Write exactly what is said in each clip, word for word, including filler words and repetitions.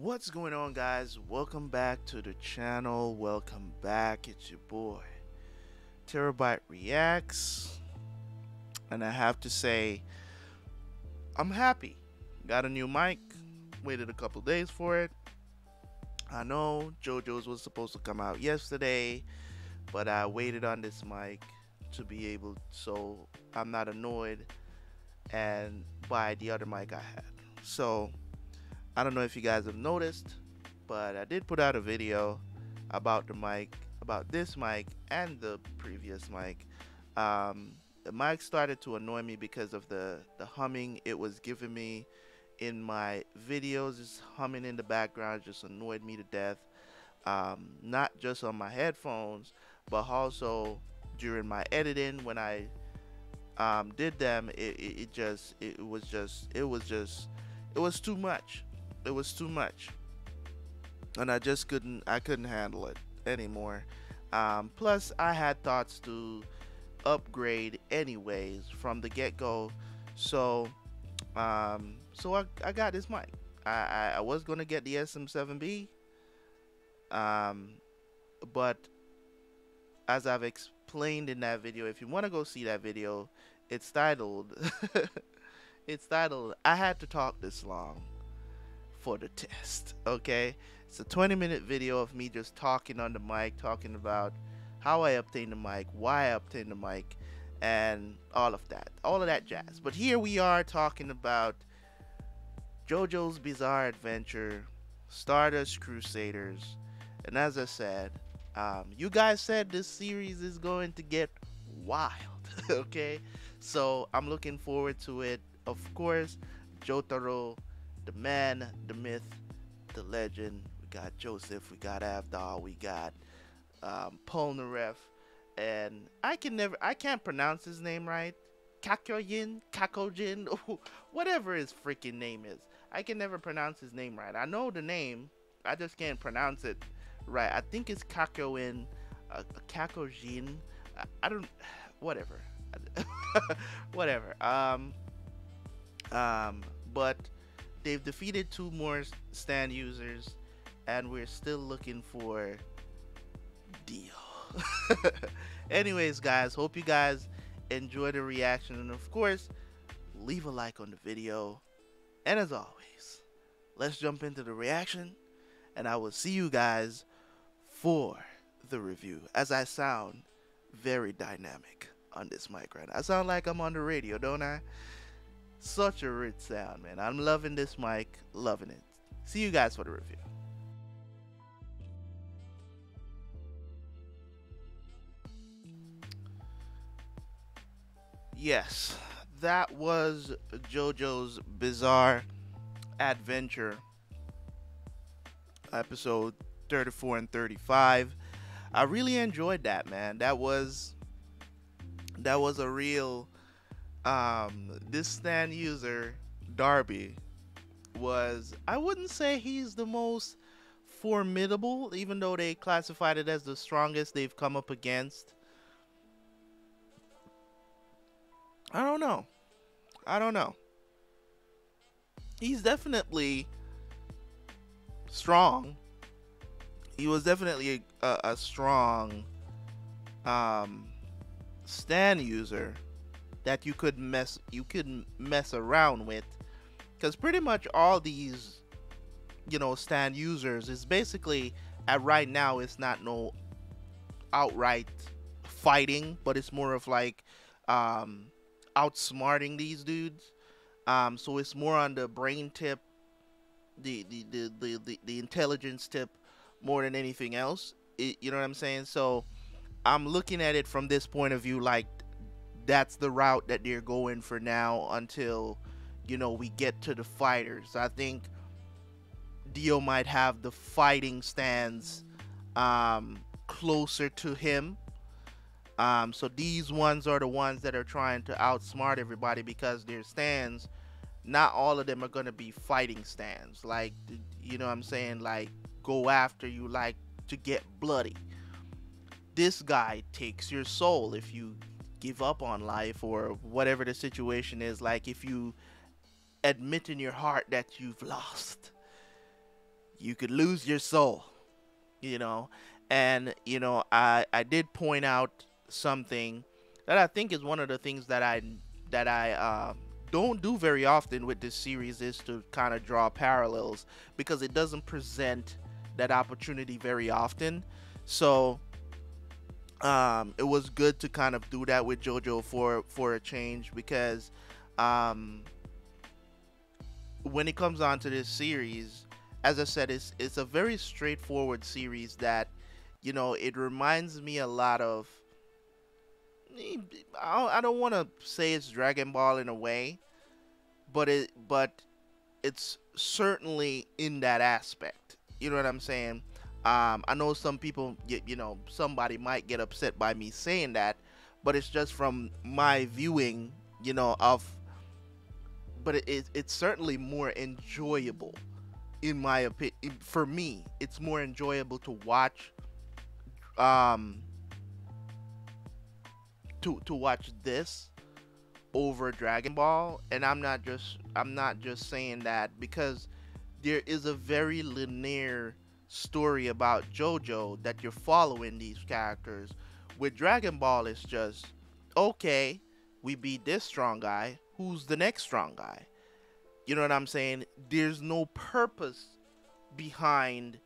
What's going on, guys? Welcome back to the channel. Welcome back. It's your boy Terabyte Reacts, and I have to say I'm happy. Got a new mic, waited a couple days for it. I know JoJo's was supposed to come out yesterday, but I waited on this mic to be able, so I'm not annoyed and by the other mic I had. So I don't know if you guys have noticed, but I did put out a video about the mic, about this mic and the previous mic. Um, the mic started to annoy me because of the, the humming it was giving me in my videos. It's humming in the background, just annoyed me to death. Um, not just on my headphones, but also during my editing when I um, did them, it, it, it just, it was just, it was just, it was too much. It was too much, and I just couldn't I couldn't handle it anymore. Um, plus I had thoughts to upgrade anyways from the get-go, so um, so I, I got this mic. I, I, I was gonna get the S M seven B, um, but as I've explained in that video, if you want to go see that video, it's titled it's titled I Had to Talk This Long for the Test. Okay, it's a twenty minute video of me just talking on the mic, talking about how I obtained the mic, why I obtained the mic, and all of that, all of that jazz. But here we are talking about JoJo's Bizarre Adventure, Stardust Crusaders, and as I said, um, you guys said this series is going to get wild. Okay, so I'm looking forward to it. Of course, Jotaro, the man, the myth, the legend. We got Joseph, we got Avdahl, we got um, Polnareff, and I can never, I can't pronounce his name right. Kakyoin, Kakyoin, whatever his freaking name is. I can never pronounce his name right. I know the name, I just can't pronounce it right. I think it's Kakyoin, uh, Kakyoin. I, I don't, whatever, whatever. Um, um, but. They've defeated two more stand users, and we're still looking for Dio. Anyways, guys, hope you guys enjoy the reaction, and of course, leave a like on the video. And as always, let's jump into the reaction, and I will see you guys for the review. As I sound very dynamic on this mic right now, I sound like I'm on the radio, don't I? Such a rich sound, man. I'm loving this mic, loving it. See you guys for the review. Yes, that was JoJo's Bizarre Adventure, episode thirty-four and thirty-five. I really enjoyed that, man. That was that was a real Um, this stand user, Darby, was, I wouldn't say he's the most formidable, even though they classified it as the strongest they've come up against. I don't know. I don't know. He's definitely strong. He was definitely a, a strong um, stand user that you could mess you could mess around with, because pretty much all these, you know, stand users is basically at right now, it's not no outright fighting, but it's more of like um, outsmarting these dudes. Um, so it's more on the brain tip, the the the the, the, the intelligence tip, more than anything else. It, you know what I'm saying? So I'm looking at it from this point of view, like, that's the route that they're going for now until, you know, we get to the fighters. I think Dio might have the fighting stands um, closer to him. Um, so these ones are the ones that are trying to outsmart everybody, because their stands, not all of them are going to be fighting stands. Like, you know what I'm saying? Like, go after you, like, to get bloody. This guy takes your soul if you give up on life, or whatever the situation is. Like, if you admit in your heart that you've lost, you could lose your soul, you know. And, you know, I, I did point out something that I think is one of the things that I, that I uh, don't do very often with this series, is to kind of draw parallels, because it doesn't present that opportunity very often. So um, it was good to kind of do that with JoJo for, for a change, because um, when it comes on to this series, as I said, it's, it's a very straightforward series that, you know, it reminds me a lot of, I don't want to say it's Dragon Ball in a way, but it, but it's certainly in that aspect. You know what I'm saying? Um, I know some people, you, you know, somebody might get upset by me saying that, but it's just from my viewing, you know, of, but it, it, it's certainly more enjoyable. In my opinion, for me, it's more enjoyable to watch, um, to to watch this over Dragon Ball, and I'm not just I'm not just saying that because there is a very linear story about JoJo that you're following these characters. With Dragon Ball, it's just, okay, we beat this strong guy. Who's the next strong guy? You know what I'm saying? There's no purpose behind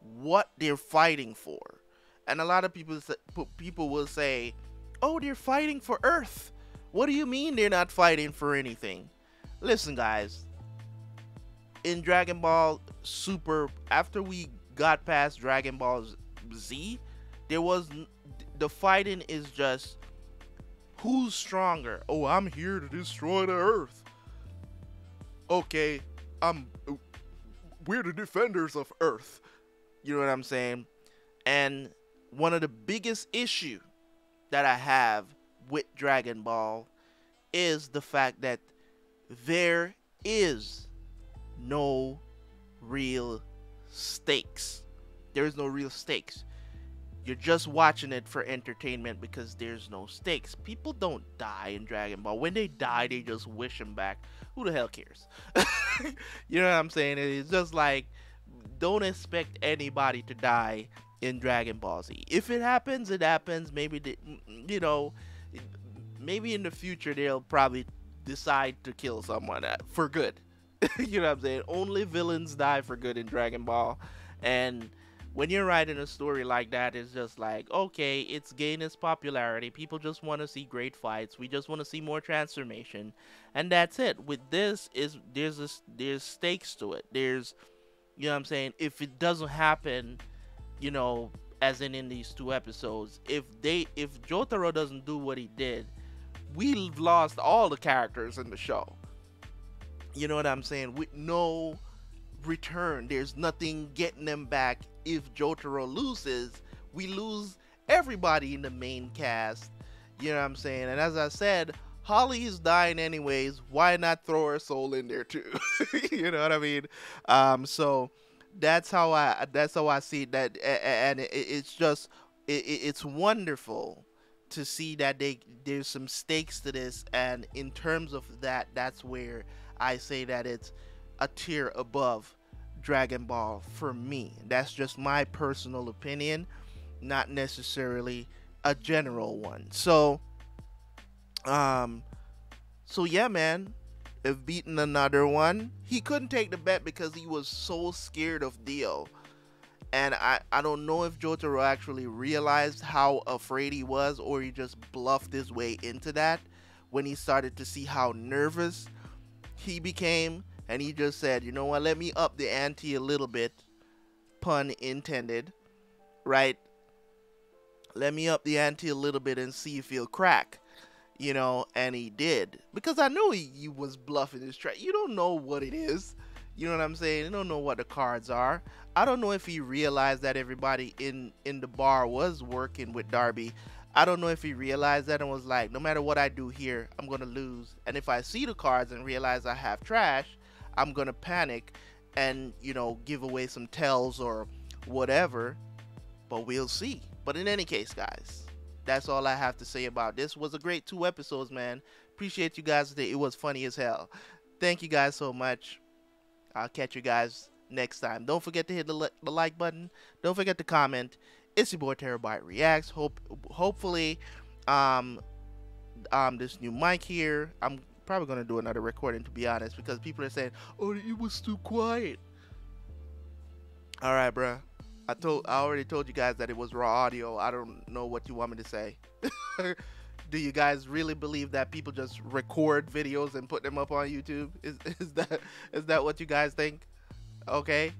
what they're fighting for. And a lot of people people will say, oh, they're fighting for Earth. What do you mean they're not fighting for anything? Listen, guys. In Dragon Ball Super, after we got past Dragon Ball Z, there was, the fighting is just, who's stronger? Oh, I'm here to destroy the Earth. Okay, um, we're the defenders of Earth. You know what I'm saying? And one of the biggest issue that I have with Dragon Ball is the fact that there is no real stakes. There is no real stakes. You're just watching it for entertainment because there's no stakes. People don't die in Dragon Ball. When they die, they just wish them back. Who the hell cares? You know what I'm saying? It's just like, don't expect anybody to die in Dragon Ball Z. If it happens, it happens. Maybe, they, you know, maybe in the future, they'll probably decide to kill someone for good. You know what I'm saying? Only villains die for good in Dragon Ball. And when you're writing a story like that, it's just like, okay, it's gained its popularity. People just want to see great fights. We just want to see more transformation, and that's it. With this, is there's a, there's stakes to it. There's, you know what I'm saying? If it doesn't happen, you know, as in in these two episodes, if they if Jotaro doesn't do what he did, we've lost all the characters in the show. You know what I'm saying? With no return, there's nothing getting them back. If Jotaro loses, we lose everybody in the main cast. You know what I'm saying? And as I said, Holly is dying anyways. Why not throw her soul in there too? You know what I mean? Um, so that's how I that's how I see that, and it's just it, it's wonderful to see that they there's some stakes to this, and in terms of that, that's where I say that it's a tier above Dragon Ball for me. That's just my personal opinion, not necessarily a general one. So um so yeah, man, I've beaten another one. He couldn't take the bet because he was so scared of Dio, and I I don't know if Jotaro actually realized how afraid he was, or he just bluffed his way into that when he started to see how nervous he became. And he just said, you know what, let me up the ante a little bit, pun intended, right? Let me up the ante a little bit and see if he'll crack, you know, and he did. Because I knew he, he was bluffing his track. You don't know what it is, you know what I'm saying? You don't know what the cards are. I don't know if he realized that everybody in, in the bar was working with Darby. I don't know if he realized that and was like, no matter what I do here, I'm going to lose. And if I see the cards and realize I have trash, I'm gonna panic and, you know, give away some tells or whatever, but we'll see. But in any case, guys, that's all I have to say about this. It was a great two episodes, man. Appreciate you guys today. It was funny as hell. Thank you guys so much. I'll catch you guys next time. Don't forget to hit the, the like button. Don't forget to comment. It's your boy Terabyte Reacts. Hope hopefully um um this new mic here. I'm probably gonna do another recording, to be honest, because people are saying, "Oh, it was too quiet." All right, bruh. I told I already told you guys that it was raw audio. I don't know what you want me to say. Do you guys really believe that people just record videos and put them up on YouTube? Is is that is that what you guys think? Okay.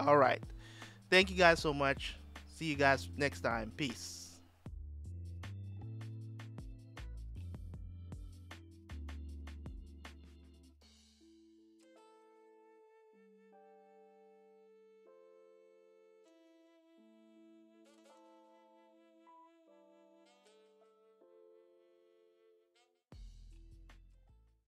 All right. Thank you guys so much. See you guys next time. Peace.